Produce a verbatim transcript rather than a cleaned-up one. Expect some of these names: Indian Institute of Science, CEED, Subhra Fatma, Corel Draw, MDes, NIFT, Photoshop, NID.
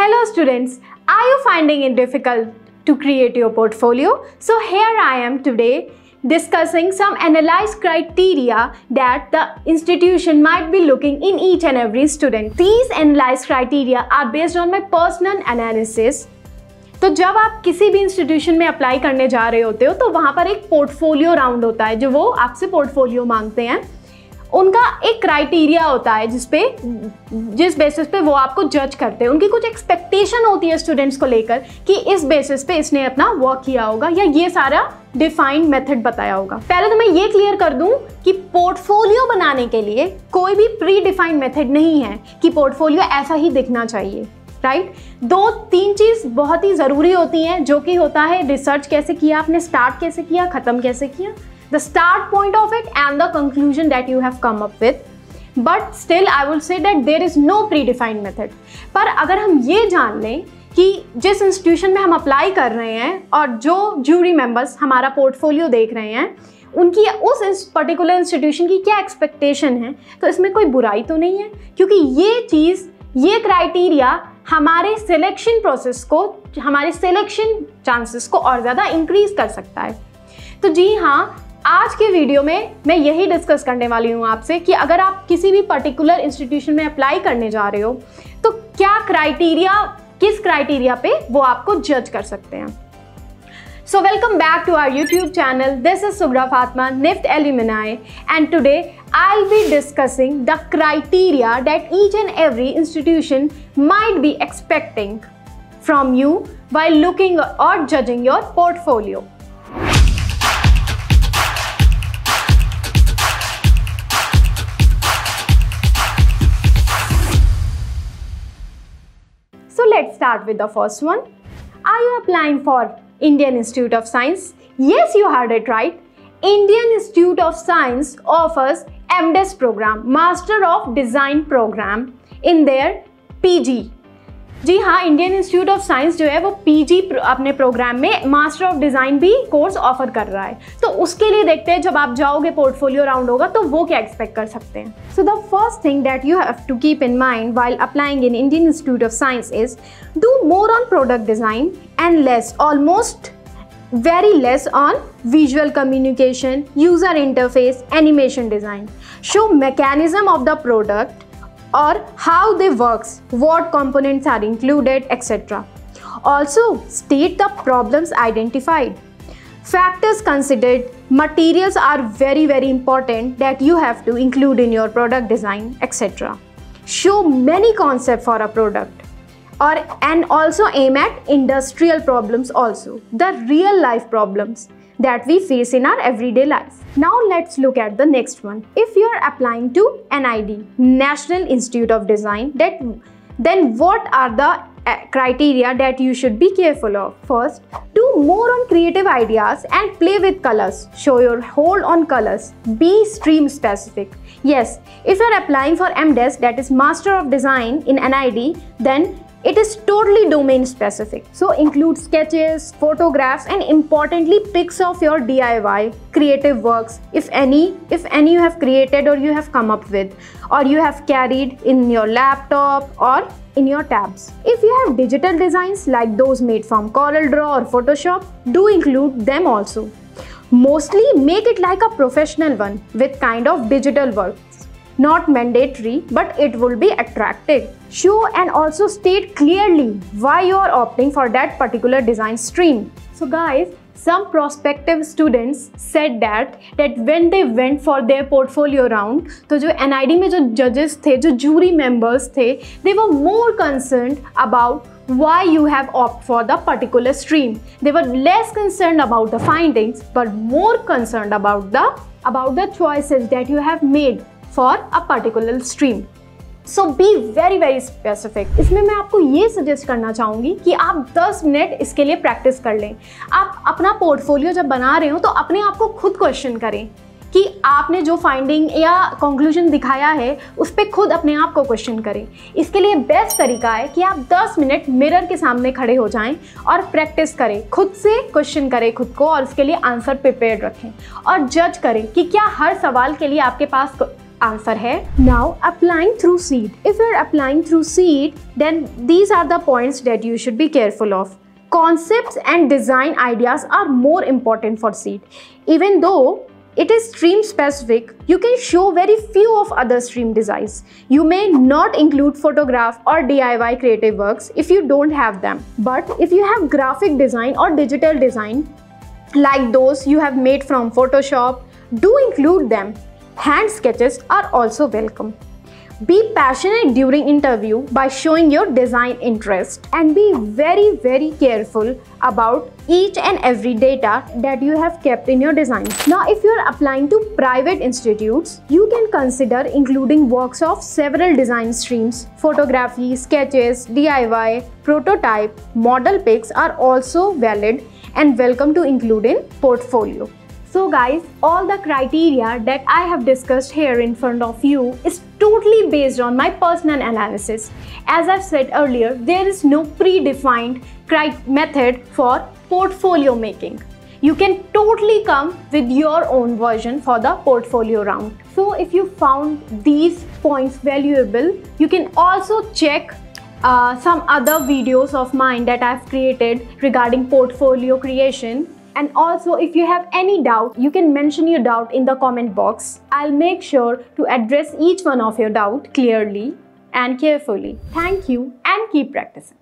Hello students, are you finding it difficult to create your portfolio? So here I am today discussing some analyze criteria that the institution might be looking in each and every student. These analyze criteria are based on my personal analysis. तो जब आप किसी भी institution में apply करने जा रहे होते हो तो वहाँ पर एक पोर्टफोलियो राउंड होता है, जो वो आपसे पोर्टफोलियो मांगते हैं। उनका एक क्राइटेरिया होता है जिस पे जिस बेसिस पे वो आपको जज करते हैं। उनकी कुछ एक्सपेक्टेशन होती है स्टूडेंट्स को लेकर कि इस बेसिस पे इसने अपना वर्क किया होगा या ये सारा डिफाइंड मेथड बताया होगा। पहले तो मैं ये क्लियर कर दूं कि पोर्टफोलियो बनाने के लिए कोई भी प्री डिफाइंड मेथड नहीं है कि पोर्टफोलियो ऐसा ही दिखना चाहिए, राइट right? दो तीन चीज़ बहुत ही ज़रूरी होती हैं, जो कि होता है रिसर्च कैसे किया आपने, स्टार्ट कैसे किया, ख़त्म कैसे किया, the start point of it and the conclusion that you have come up with. But still I will say that there is no predefined method. पर अगर हम ये जान लें कि जिस इंस्टीट्यूशन में हम अप्लाई कर रहे हैं और जो जूरी मेंबर्स हमारा पोर्टफोलियो देख रहे हैं उनकी उस पर्टिकुलर इंस्टीट्यूशन की क्या एक्सपेक्टेशन है, तो इसमें कोई बुराई तो नहीं है, क्योंकि ये चीज़ ये क्राइटेरिया हमारे सिलेक्शन प्रोसेस को, हमारे सिलेक्शन चांसेस को और ज़्यादा इंक्रीज कर सकता है। तो जी हाँ, आज के वीडियो में मैं यही डिस्कस करने वाली हूँ आपसे कि अगर आप किसी भी पर्टिकुलर इंस्टीट्यूशन में अप्लाई करने जा रहे हो तो क्या क्राइटेरिया, किस क्राइटेरिया पे वो आपको जज कर सकते हैं। So welcome back to our YouTube channel. This is Subhra Fatma, N I F T alumni, and today I'll be discussing the criteria that each and every institution might be expecting from you while looking or judging your portfolio. So let's start with the first one. Are you applying for Indian Institute of Science? Yes, you heard it right. Indian Institute of Science offers M Des program, Master of Design program in their P G. जी हाँ, Indian Institute of Science जो है वो P G अपने programme में master of design भी course offer कर रहा है। तो उसके लिए देखते हैं जब आप जाओगे पोर्टफोलियो राउंड होगा तो वो क्या एक्सपेक्ट कर सकते हैं। So the first thing that you have to keep in mind while applying in Indian Institute of Science is do more on product design and less, almost very less on visual communication, user interface, animation design. Show mechanism of the product or how they works, what components are included, et cetera. Also, state the problems identified. Factors considered, materials are very very important that you have to include in your product design, et cetera. Show many concepts for a product or and also aim at industrial problems also, the real life problems that we face in our everyday life. Now let's look at the next one. If you are applying to N I D, National Institute of Design, that then what are the uh, criteria that you should be careful of? First, do more on creative ideas and play with colors. Show your hold on colors. Be stream specific. Yes, if you are applying for M Des, that is Master of Design in N I D, then it is totally domain specific. So include sketches, photographs, and importantly pics of your D I Y creative works, if any, if any you have created or you have come up with, or you have carried in your laptop or in your tabs. If you have digital designs like those made from Corel Draw or Photoshop, do include them also. Mostly make it like a professional one with kind of digital works. Not mandatory, but it will be attractive. Show and also state clearly why you are opting for that particular design stream. So guys, some prospective students said that that when they went for their portfolio round, तो जो N I D में जो judges थे, जो jury members थे, they were more concerned about why you have opted for the particular stream. They were less concerned about the findings, but more concerned about the about the choices that you have made for a particular stream. So be very very specific. इसमें मैं आपको ये suggest करना चाहूँगी कि आप दस minute इसके लिए प्रैक्टिस कर लें। आप अपना पोर्टफोलियो जब बना रहे हो तो अपने आप को खुद क्वेश्चन करें कि आपने जो फाइंडिंग या कंक्लूजन दिखाया है उस पर खुद अपने आप को क्वेश्चन करें। इसके लिए बेस्ट तरीका है कि आप दस मिनट मिरर के सामने खड़े हो जाएं और प्रैक्टिस करें, खुद से क्वेश्चन करें खुद को और उसके लिए आंसर प्रिपेयर रखें और जज करें कि क्या हर सवाल के लिए आपके पास answer hai. Now applying through seed. If you are applying through seed, then these are the points that you should be careful of. Concepts and design ideas are more important for seed. Even though it is stream specific, you can show very few of other stream designs. You may not include photograph or D I Y creative works if you don't have them. But if you have graphic design or digital design, like those you have made from Photoshop, do include them. Hand sketches are also welcome. Be passionate during interview by showing your design interest, and be very very careful about each and every data that you have kept in your design. Now if you are applying to private institutes, you can consider including works of several design streams. Photography, sketches, D I Y, prototype, model pics are also valid and welcome to include in portfolio. So guys, all the criteria that I have discussed here in front of you is totally based on my personal analysis. As I've said earlier, there is no predefined method for portfolio making. You can totally come with your own version for the portfolio round. So if you found these points valuable, you can also check uh, some other videos of mine that I've created regarding portfolio creation. And also, if you have any doubt, you can mention your doubt in the comment box. I'll make sure to address each one of your doubt clearly and carefully. Thank you and keep practicing.